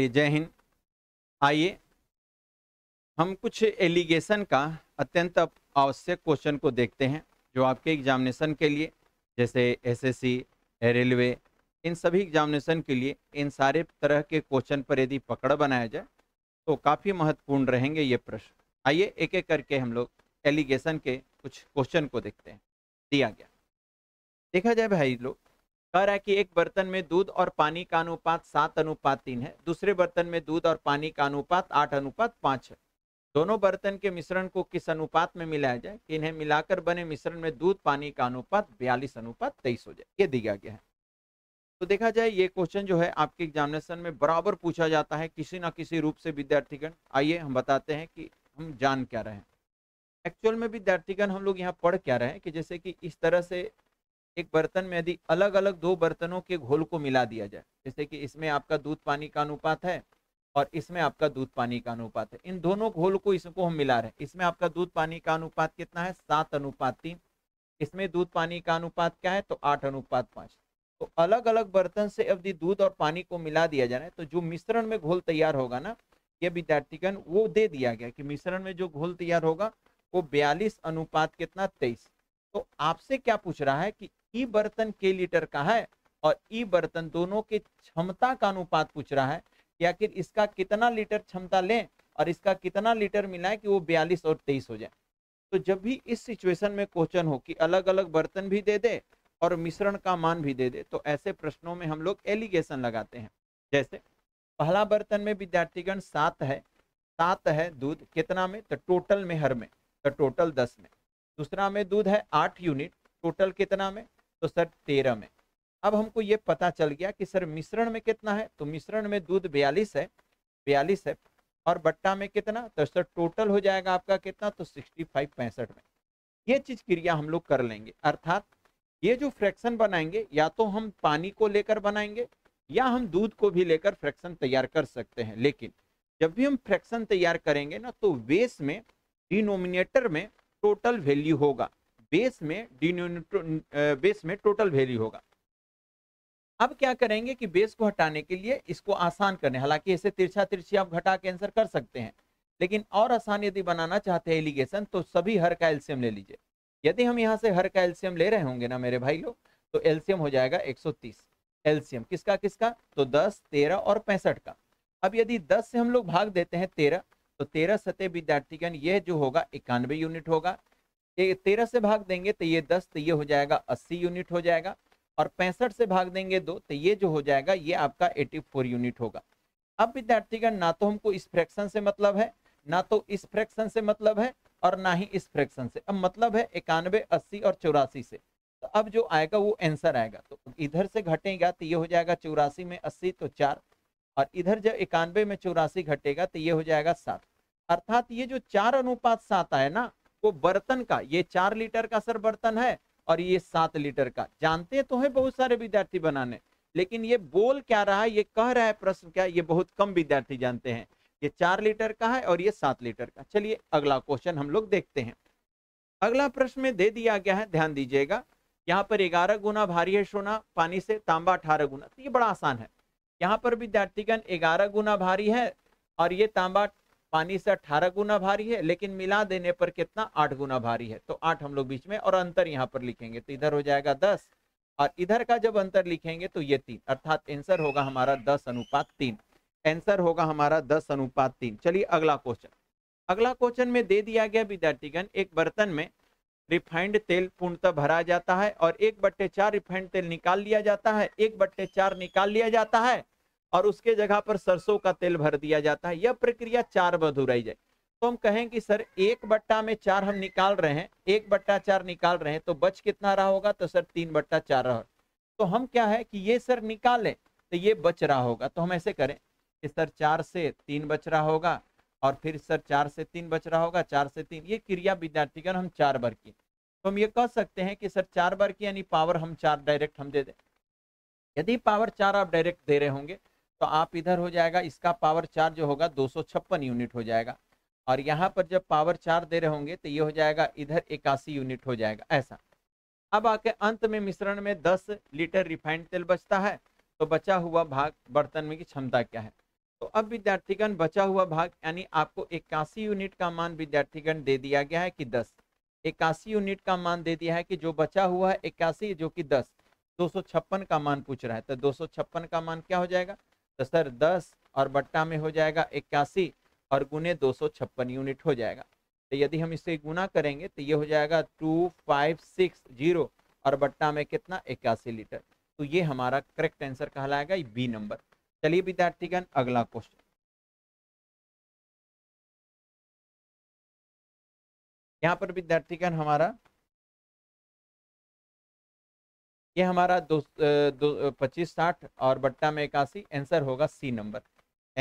नमस्ते, जय हिंद। आइए हम कुछ एलिगेशन का अत्यंत आवश्यक क्वेश्चन को देखते हैं जो आपके एग्जामिनेशन के लिए, जैसे एसएससी, रेलवे, इन सभी एग्जामिनेशन के लिए इन सारे तरह के क्वेश्चन पर यदि पकड़ बनाया जाए तो काफ़ी महत्वपूर्ण रहेंगे ये प्रश्न। आइए एक एक करके हम लोग एलिगेशन के कुछ क्वेश्चन को देखते हैं। दिया गया, देखा जाए भाई लोग, कह रहा है कि एक बर्तन में दूध और पानी का अनुपात 7:3 है, दूसरे बर्तन में दूध और पानी का अनुपात 8:5 है। दोनों बर्तन के मिश्रण को किस अनुपात में मिलाया जाए कि इन्हें मिलाकर बने मिश्रण में दूध पानी का अनुपात 42:23 हो जाए, ये दिया गया है। तो देखा जाए ये क्वेश्चन जो है आपके एग्जामिनेशन में बराबर पूछा जाता है किसी ना किसी रूप से। विद्यार्थीगण आइए हम बताते हैं कि हम जान क्या रहे हैं एक्चुअल में। विद्यार्थीगण हम लोग यहाँ पढ़ क्या रहे हैं कि जैसे कि इस तरह से एक बर्तन में यदि अलग अलग दो बर्तनों के घोल को मिला दिया जाए, जैसे कि इसमें आपका दूध पानी का अनुपात है और इसमें आपका दूध पानी का अनुपात है, इन दोनों घोल को इसको हम मिला रहे हैं। इसमें आपका दूध पानी का अनुपात कितना है? 7:3। इसमें दूध पानी का अनुपात क्या है? तो 8:5। तो अलग अलग बर्तन से यदि दूध और पानी को मिला दिया जाए तो जो मिश्रण में घोल तैयार होगा ना, ये विद्यार्थीगण वो दे दिया गया कि मिश्रण में जो घोल तैयार होगा वो 42:23। तो आपसे क्या पूछ रहा है कि ई बर्तन के लीटर का है और ई बर्तन दोनों के क्षमता का अनुपात पूछ रहा है कि आखिर इसका कितना लीटर क्षमता लें और इसका कितना लीटर मिलाएं कि वो 42:23 हो जाए। तो जब भी इस सिचुएशन में क्वेश्चन हो कि अलग अलग बर्तन भी दे दे और मिश्रण का मान भी दे दे, तो ऐसे प्रश्नों में हम लोग एलिगेशन लगाते हैं। जैसे पहला बर्तन में विद्यार्थीगण 7 है दूध, कितना में? तो टोटल में, हर में, तो टोटल 10 में। दूसरा में दूध है 8 यूनिट, टोटल कितना में? तो सर 13 में। अब हमको ये पता चल गया कि सर मिश्रण में कितना है, तो मिश्रण में दूध 42 है और बट्टा में कितना, तो सर टोटल हो जाएगा आपका कितना, तो 65 में। ये चीज़ क्रिया हम लोग कर लेंगे, अर्थात ये जो फ्रैक्शन बनाएंगे या तो हम पानी को लेकर बनाएंगे या हम दूध को भी लेकर फ्रैक्शन तैयार कर सकते हैं। लेकिन जब भी हम फ्रैक्शन तैयार करेंगे ना, तो बेस में, डिनोमिनेटर में टोटल वैल्यू होगा, बेस में टोटल वैल्यू होगा। अब क्या करेंगे कि बेस को हटाने के लिए इसको आसान करने, हालांकि ऐसे तिरछा तिरछी आप घटा के आंसर कर सकते हैं, लेकिन और आसान यदि बनाना चाहते हैं एलिगेशन, तो सभी हर का एलसीएम ले लीजिए। यदि हम यहाँ से हर का एलसीएम ले रहे होंगे ना मेरे भाई लोग, तो एलसीएम हो जाएगा 130। एलसीएम किसका किसका? तो 10, 13 और 65 का। अब यदि 10 से हम लोग भाग देते हैं 13, तो 13 सते विद्यार्थीगण यह जो होगा 91 यूनिट होगा। 13 से भाग देंगे तो ये 10, तो ये हो जाएगा 80 यूनिट हो जाएगा, और 65 से भाग देंगे 2, तो ये जो हो जाएगा ये आपका 84 यूनिट होगा। अब विद्यार्थीगण ना तो हमको इस फ्रैक्शन से मतलब है, ना तो इस फ्रैक्शन से मतलब है, और ना ही इस फ्रैक्शन से। अब मतलब है 91, 80 और 84 से। तो अब जो आएगा वो आंसर आएगा। तो इधर से घटेगा तो ये हो जाएगा 84 में 80, तो 4, और इधर जब 91 में 84 घटेगा तो ये हो जाएगा 7। अर्थात ये जो 4:7 आया ना, वो बर्तन का, ये 4 लीटर का सर बर्तन है और ये 7 लीटर का। जानते तो हैं बहुत सारे विद्यार्थी बनाने, लेकिन ये बोल क्या रहा है, ये कह रहा है प्रश्न क्या, ये बहुत कम विद्यार्थी जानते हैं। ये 4 लीटर का है और ये 7 लीटर का। चलिए अगला क्वेश्चन हम लोग देखते हैं। अगला प्रश्न में दे दिया गया है, ध्यान दीजिएगा, यहाँ पर 11 गुना भारी है सोना पानी से, तांबा 18 गुना। तो ये बड़ा आसान है। यहाँ पर विद्यार्थीगण 11 गुना भारी है और ये तांबा पानी से 18 गुना भारी है, लेकिन मिला देने पर कितना, 8 गुना भारी है। तो 8 हम लोग बीच में, और अंतर यहाँ पर लिखेंगे तो इधर हो जाएगा 10, और इधर का जब अंतर लिखेंगे तो ये 3, अर्थात आंसर होगा हमारा 10:3। आंसर होगा हमारा 10:3। चलिए अगला क्वेश्चन। अगला क्वेश्चन में दे दिया गया विद्यार्थीगण, एक बर्तन में रिफाइंड तेल पूर्णतः भरा जाता है और 1/4 रिफाइंड तेल निकाल लिया जाता है, 1/4 निकाल लिया जाता है और उसके जगह पर सरसों का तेल भर दिया जाता है। यह प्रक्रिया 4 बार दोहराई जाए। तो हम कहें कि सर 1/4 में 4 हम निकाल रहे हैं, 1/4 निकाल रहे हैं, तो बच कितना रहा होगा, तो सर 3/4 रहा। तो हम क्या है कि ये सर निकालें तो ये बच रहा होगा। तो हम ऐसे करें कि सर 4 से 3 बच रहा होगा, और फिर सर 4 से 3 बच रहा होगा, 4 से 3, ये क्रिया विद्यार्थीगण हम 4 बार की। तो हम ये कह सकते हैं कि सर 4 बार की, यानी पावर हम 4 डायरेक्ट हम दे दें। यदि पावर 4 आप डायरेक्ट दे रहे होंगे तो आप इधर हो जाएगा, इसका पावर 4 जो होगा 256 यूनिट हो जाएगा, और यहाँ पर जब पावर 4 दे रहे होंगे तो ये हो जाएगा इधर 81 यूनिट हो जाएगा, ऐसा। अब आके अंत में मिश्रण में 10 लीटर रिफाइंड तेल बचता है, तो बचा हुआ भाग बर्तन में की क्षमता क्या है, तो अब विद्यार्थीगण बचा हुआ भाग यानी आपको 81 यूनिट का मान विद्यार्थीगण दे दिया गया है कि 10, 81 यूनिट का मान दे दिया है कि जो बचा हुआ है 81 जो कि 10, 256 का मान पूछ रहा है। तो 256 का मान क्या हो जाएगा? तो सर 10 और बट्टा में हो जाएगा 81 और गुने 256 यूनिट हो जाएगा। तो यदि हम इसे गुना करेंगे तो ये हो जाएगा 2560 और बट्टा में कितना 81 लीटर। तो ये हमारा करेक्ट आंसर कहलाएगा बी नंबर। चलिए विद्यार्थीगण अगला क्वेश्चन। यहाँ पर विद्यार्थीगण हमारा ये हमारा 2560 और बट्टा में 81 आंसर होगा सी नंबर,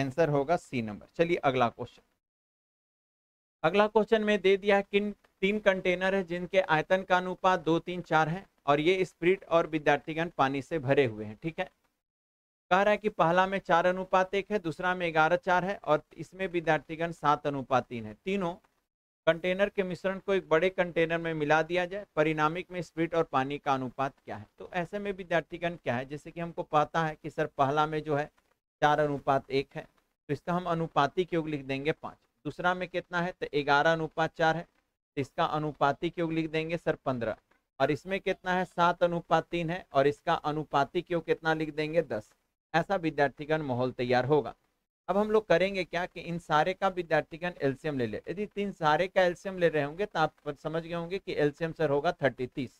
आंसर होगा सी नंबर। चलिए अगला क्वेश्चन। अगला क्वेश्चन में दे दिया है किन 3 कंटेनर है जिनके आयतन का अनुपात 2, 3, 4 है और ये स्प्रिट और विद्यार्थीगण पानी से भरे हुए हैं। ठीक है, कह रहा है कि पहला में 4:1 है, दूसरा में 11:4 है और इसमेमें विद्यार्थीगण 7:3 है। तीनों कंटेनर के मिश्रण को एक बड़े कंटेनर में मिला दिया जाए, परिणामिक में स्प्रिट और पानी का अनुपात क्या है। तो ऐसे में विद्यार्थीगण क्या है, जैसे कि हमको पता है कि सर पहला में जो है 4:1 है, तो इसका हम अनुपातिक योग लिख देंगे 5। दूसरा में कितना है? तो 11:4 है, तो इसका अनुपातिक योग लिख देंगे सर 15। और इसमें कितना है? 7:3 है और इसका अनुपातिक योग कितना लिख देंगे 10। ऐसा विद्यार्थीगण माहौल तैयार होगा। अब हम लोग करेंगे क्या कि इन सारे का विद्यार्थीगण एलसीएम ले ले। यदि तीन सारे का एलसीएम ले रहे होंगे तो आप समझ गए होंगे कि एलसीएम सर होगा 30, 30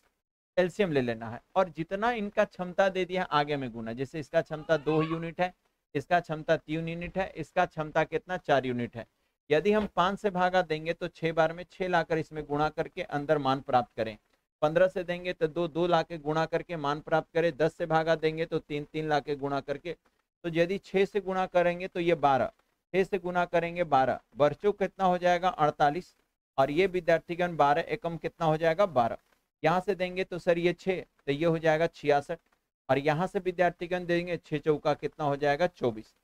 एलसीएम ले लेना है। और जितना इनका क्षमता दे दिया आगे में गुना, जैसे इसका क्षमता 2 यूनिट है, इसका क्षमता 3 यूनिट है, इसका क्षमता कितना 4 यूनिट है। यदि हम 5 से भागा देंगे तो 6 बार में 6 लाकर इसमें गुणा करके अंदर मान प्राप्त करें। 15 से देंगे तो 2, 2 लाके गुणा करके मान प्राप्त करें। 10 से भागा देंगे तो 3, 3 लाके गुणा करके। तो यदि 6 से गुणा करेंगे तो ये 12, 6 से गुणा करेंगे 12, वर्चो कितना हो जाएगा 48 और ये विद्यार्थीगण 12 एकम कितना हो जाएगा 12। यहाँ से देंगे तो सर ये 6 तो ये हो जाएगा 66 और यहाँ से विद्यार्थीगण देंगे 6 चौका कितना हो जाएगा 24।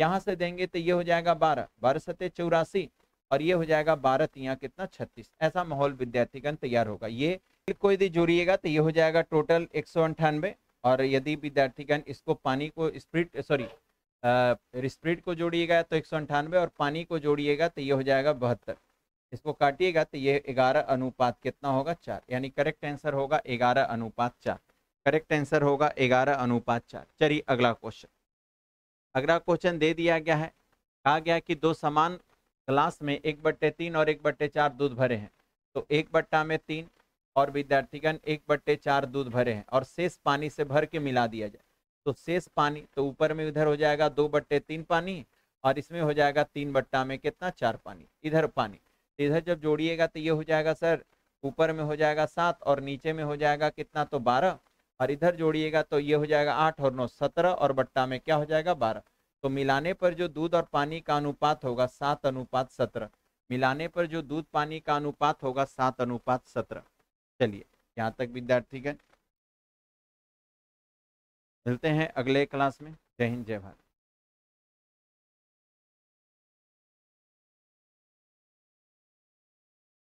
यहाँ से देंगे तो ये हो जाएगा 12, 12 सते 84 और ये हो जाएगा 12 तिया कितना 36। ऐसा माहौल विद्यार्थीगण तैयार होगा। ये को यदि जोड़िएगा तो ये हो जाएगा टोटल 198 और यदि विद्यार्थीगण इसको पानी को स्प्रिट को जोड़िएगा तो 198 और पानी को जोड़िएगा तो ये हो जाएगा 72। इसको काटिएगा तो ये 11:4 यानी करेक्ट आंसर होगा 11:4। करेक्ट आंसर होगा 11:4। चलिए अगला क्वेश्चन। अगला क्वेश्चन दे दिया गया है, कहा गया कि 2 समान ग्लास में 1/3 और 1/4 दूध भरे हैं। तो 1/3 और विद्यार्थीगण 1/4 दूध भरे हैं और शेष पानी से भर के मिला दिया जाए। तो शेष पानी तो ऊपर में इधर हो जाएगा 2/3 पानी और इसमें हो जाएगा 3 में कितना 4 पानी, इधर पानी। तो इधर जब जोड़िएगा तो ये हो जाएगा सर ऊपर में हो जाएगा 7 और नीचे में हो जाएगा कितना तो 12 और इधर जोड़िएगा तो ये हो जाएगा 8 और 9 17 और बट्टा में क्या हो जाएगा 12। तो मिलाने पर जो दूध और पानी का अनुपात होगा 7:17। मिलाने पर जो दूध पानी का अनुपात होगा 7:17। चलिए यहाँ तक विद्यार्थीगण, मिलते हैं अगले क्लास में। जय हिंद, जय भारत।